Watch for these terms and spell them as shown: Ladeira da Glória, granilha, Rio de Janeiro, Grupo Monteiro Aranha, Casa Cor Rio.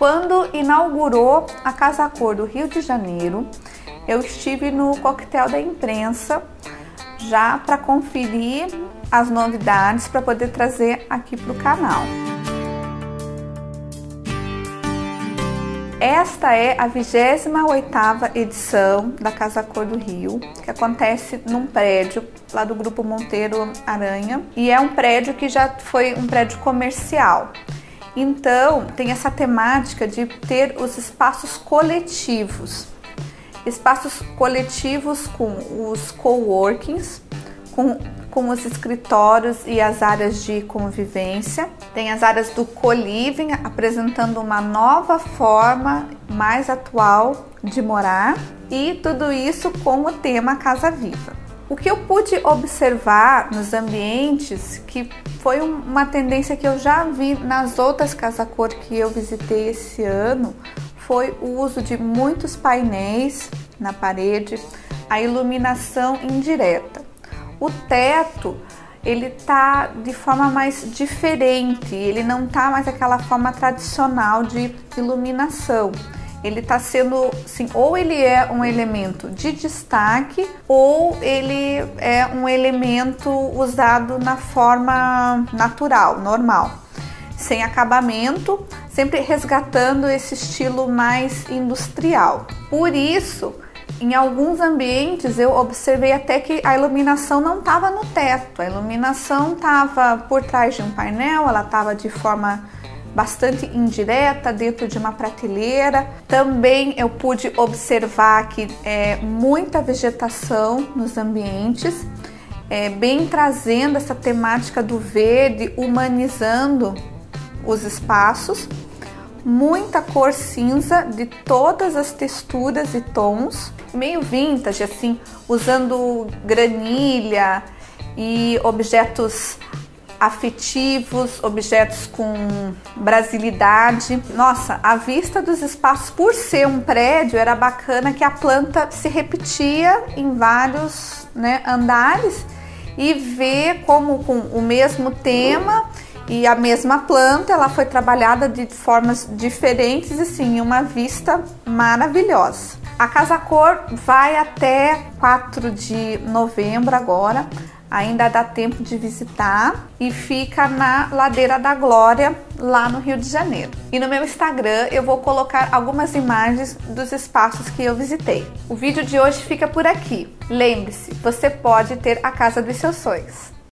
Quando inaugurou a Casa Cor do Rio de Janeiro, eu estive no coquetel da imprensa já para conferir as novidades para poder trazer aqui para o canal. Esta é a 28ª edição da Casa Cor do Rio, que acontece num prédio lá do Grupo Monteiro Aranha, e é um prédio que já foi um prédio comercial. Então, tem essa temática de ter os espaços coletivos com os coworkings, com os escritórios e as áreas de convivência. Tem as áreas do co-living, apresentando uma nova forma mais atual de morar, e tudo isso com o tema Casa Viva. O que eu pude observar nos ambientes, que foi uma tendência que eu já vi nas outras Casa Cor que eu visitei esse ano, foi o uso de muitos painéis na parede, a iluminação indireta. O teto, ele tá de forma mais diferente, ele não tá mais aquela forma tradicional de iluminação. Ele tá sendo, assim, ou ele é um elemento de destaque, ou ele é um elemento usado na forma natural, normal, sem acabamento, sempre resgatando esse estilo mais industrial. Por isso, em alguns ambientes eu observei até que a iluminação não estava no teto, a iluminação estava por trás de um painel, ela estava de forma bastante indireta dentro de uma prateleira. Também eu pude observar que muita vegetação nos ambientes, bem trazendo essa temática do verde, humanizando os espaços. Muita cor cinza de todas as texturas e tons, meio vintage assim, usando granilha e objetos afetivos, objetos com brasilidade. Nossa, a vista dos espaços, por ser um prédio, era bacana que a planta se repetia em vários, né, andares, e ver como com o mesmo tema e a mesma planta, ela foi trabalhada de formas diferentes e sim, uma vista maravilhosa. A Casa Cor vai até 4 de novembro agora, ainda dá tempo de visitar, e fica na Ladeira da Glória, lá no Rio de Janeiro. E no meu Instagram eu vou colocar algumas imagens dos espaços que eu visitei. O vídeo de hoje fica por aqui. Lembre-se, você pode ter a casa dos seus sonhos.